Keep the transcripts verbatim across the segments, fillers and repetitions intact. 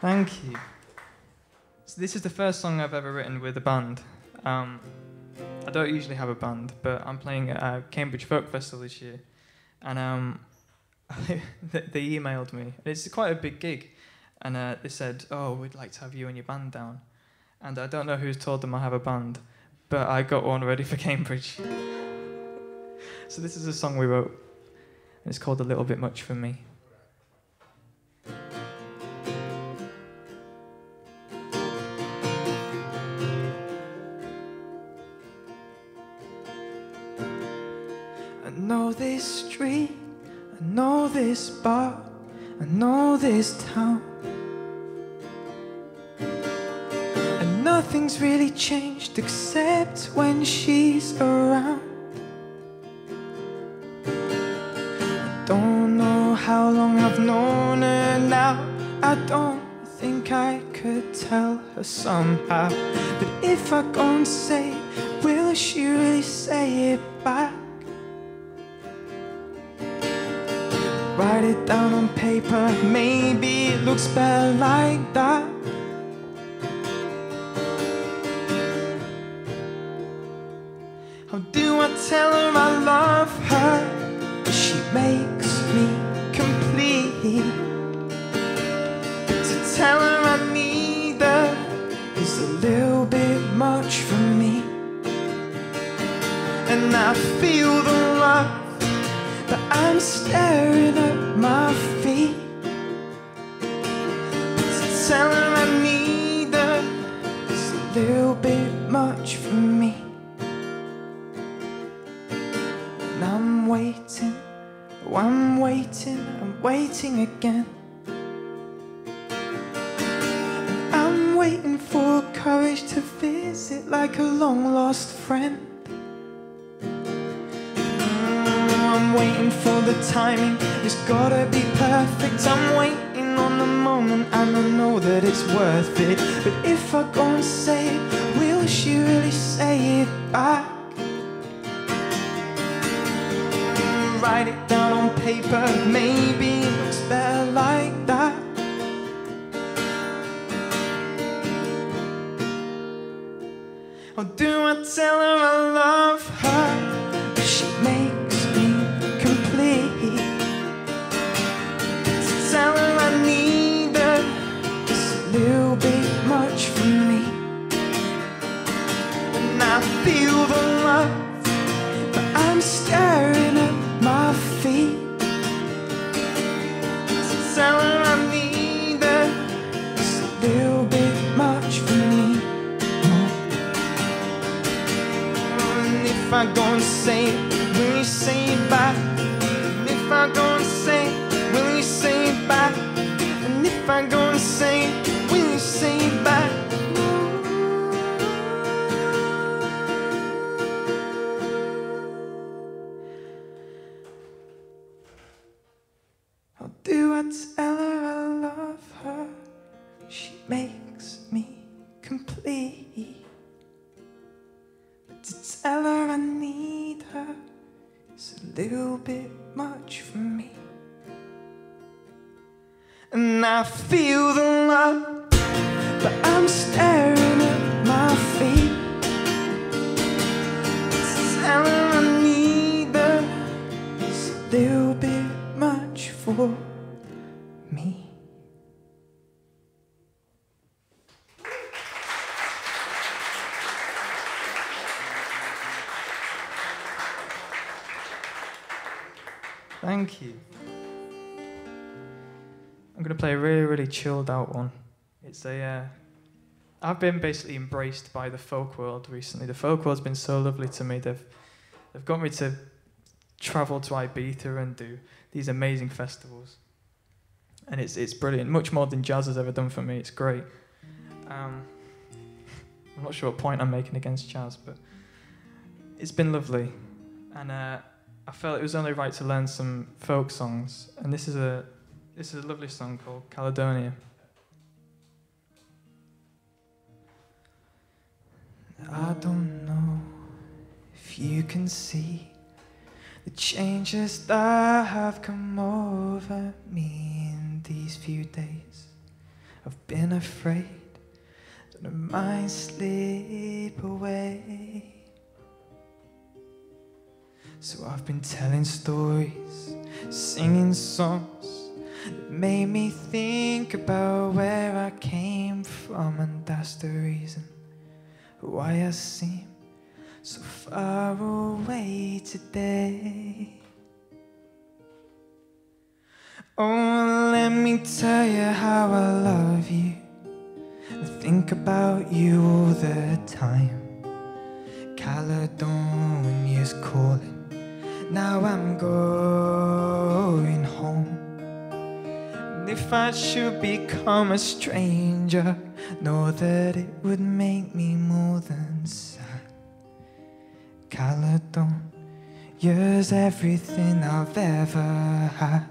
Thank you. So this is the first song I've ever written with a band. Um, I don't usually have a band, but I'm playing at uh, Cambridge Folk Festival this year, and um, they emailed me. It's quite a big gig, and uh, they said, "Oh, we'd like to have you and your band down." And I don't know who's told them I have a band, but I got one ready for Cambridge. So this is a song we wrote, and it's called "A Little Bit Much for Me." I know this street, I know this bar, I know this town, and nothing's really changed except when she's around. I don't know how long I've known her now. I don't think I could tell her somehow. But if I go and say it, will she really say it back? Write it down on paper, maybe it looks better like that. How do I tell her I love her? She makes me complete. To tell her I need her is a little bit much for me. And I feel the love, but I'm staring at my feet. To tell her I need her is a little bit much for me. And I'm waiting, oh I'm waiting, I'm waiting again. And I'm waiting for courage to visit like a long lost friend. I'm waiting for the timing, it's gotta be perfect. I'm waiting on the moment and I know that it's worth it. But if I go and say it, will she really say it back? Write it down on paper, maybe it looks better like that. Or do I tell her I love her, but she makes feel the love, but I'm staring at my feet. So tell her I need her, it's a little bit much for me. And if I go and say it, will you say it back? And if I go and say it, will you say it back? And if I go and say it, will you say it back? Do I tell her I love her? She makes me complete. But to tell her I need her is a little bit much for me. And I feel the love, but I'm staring at my feet. But to tell her I need her is a little bit much for me. Thank you. I'm gonna play a really, really chilled out one. It's a, uh, I've been basically embraced by the folk world recently. The folk world's been so lovely to me. They've, they've got me to travel to Ibiza and do these amazing festivals. And it's, it's brilliant, much more than jazz has ever done for me. It's great. Um, I'm not sure what point I'm making against jazz, but it's been lovely. And uh, I felt it was only right to learn some folk songs. And this is a, this is a lovely song called Caledonia. I don't know if you can see the changes that have come over me in these few days. I've been afraid that I might sleep away. So I've been telling stories, singing songs that made me think about where I came from, and that's the reason why I seem so far away today. Oh, let me tell you how I love you. I think about you all the time. Caledonia's calling, now I'm going home. And if I should become a stranger, know that it would make me more than sad. Caledonia's everything I've ever had.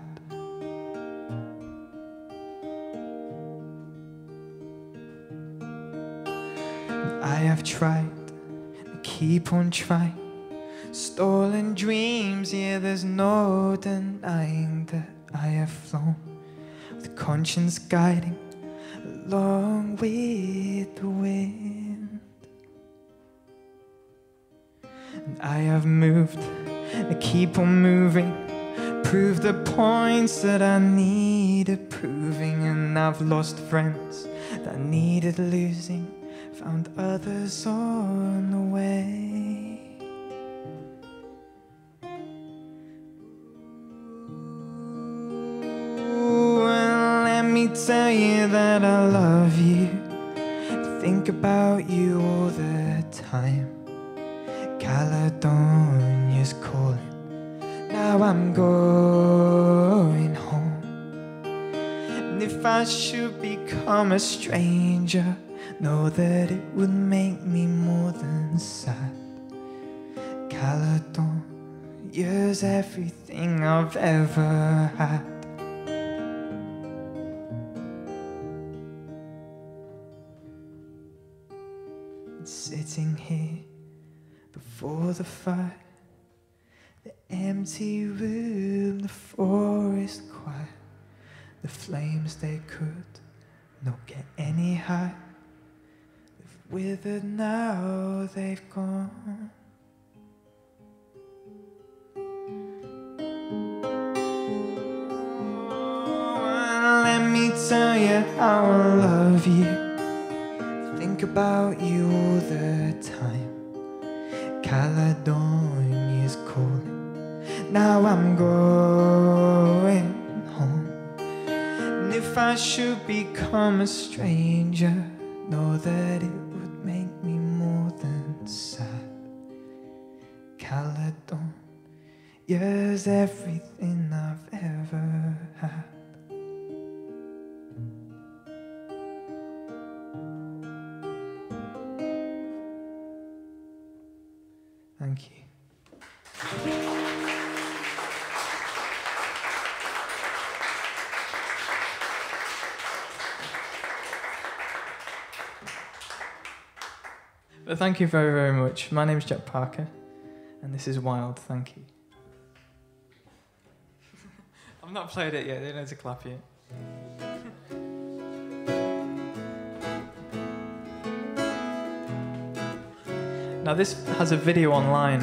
I have tried, and keep on trying. Stolen dreams, yeah, there's no denying that I have flown with conscience guiding along with the wind. And I have moved, and keep on moving. Prove the points that I needed proving, and I've lost friends that I needed losing. Found others on the way. Ooh, and let me tell you that I love you. I think about you all the time. Caledonia's calling, now I'm going home. And if I should become a stranger, know that it would make me more than sad. Caledonia's everything I've ever had. And sitting here before the fire, the empty room, the forest quiet, the flames they could not get any higher. Withered now, they've gone. Oh, let me tell you how I love you. Think about you all the time. Caledonia's calling, now I'm going home. And if I should become a stranger, know that it would make me more than sad. Caledonia's everything I've ever had. Thank you. But thank you very, very much. My name is Jack Parker, and this is Wild. Thank you. I've not played it yet. They don't know to clap yet. Now this has a video online,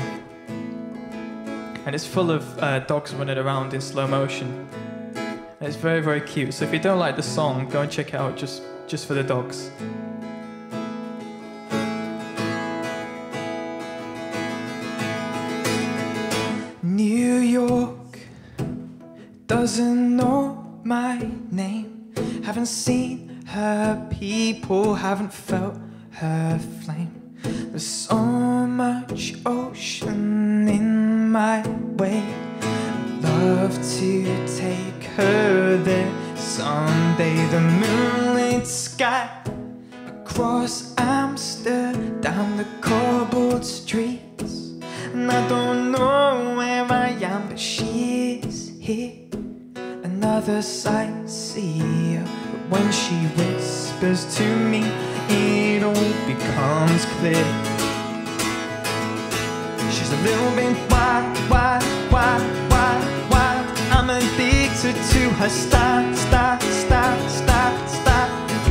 and it's full of uh, dogs running around in slow motion. And it's very, very cute. So if you don't like the song, go and check it out just just for the dogs. Doesn't know my name, haven't seen her people, haven't felt her flame. There's so much ocean in my way. I'd love to take her there someday. The moonlit sky across Amsterdam, the cobbled streets, and I don't know where I am, but she is here. Another sightseer, but when she whispers to me, it all becomes clear. She's a little bit wild, wild, wild, wild, wild. I'm addicted to her style, style, style, style, style.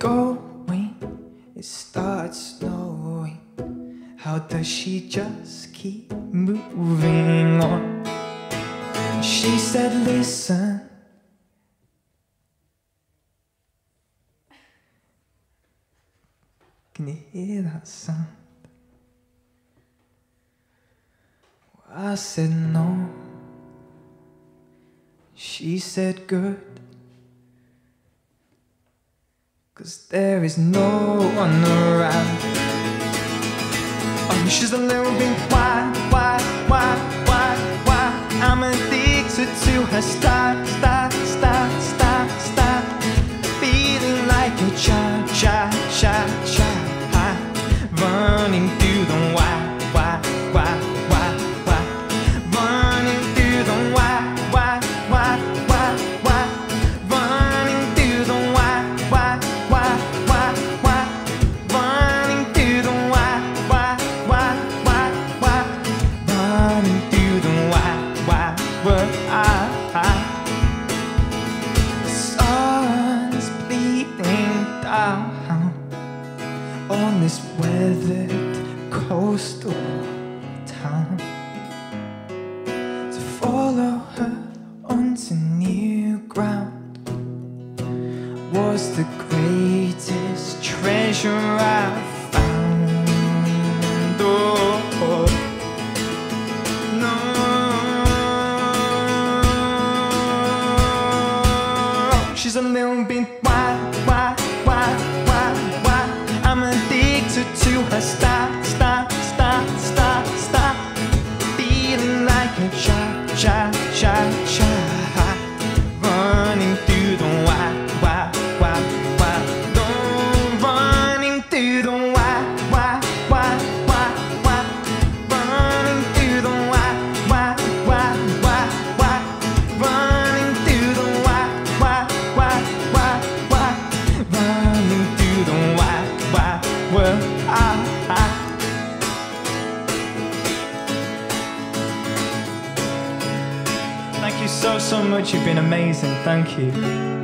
going, it starts snowing. How does she just keep moving on? She said, listen, can you hear that sound? I said no. She said good, 'cause there is no one around. Oh, she's a little bit wild, wild, wild, wild, wild. I'm addicted to her style, style, style, style, style. Feeling like a child, child, child, child. Running through the wild, wild, wild, wild, wild. Running through the wild, wild, wild, wild, wild. Running through the wild, wild, wild, wild, wild. Running through the wild, wild, wild, wild, wild. Running through the wild, wild, wild, wild. The sun's bleeding down on this weathered coastal town. To follow her onto new ground was the greatest treasure I've found. Oh, no. She's a little bit wild, wild, wild, wild, wild. I'm addicted to her style, style, style, style, style. Feeling like a child, child, child, child. Running through the wild, wild, wild, wild. Oh, running through the wild, wild, wild, wild, wild. Running through the wild, wild, wild, wild, wild. Running through the wild, wild, wild, wild, wild. Running through the wild. Why, well, I, I. Thank you so, so much. You've been amazing. Thank you.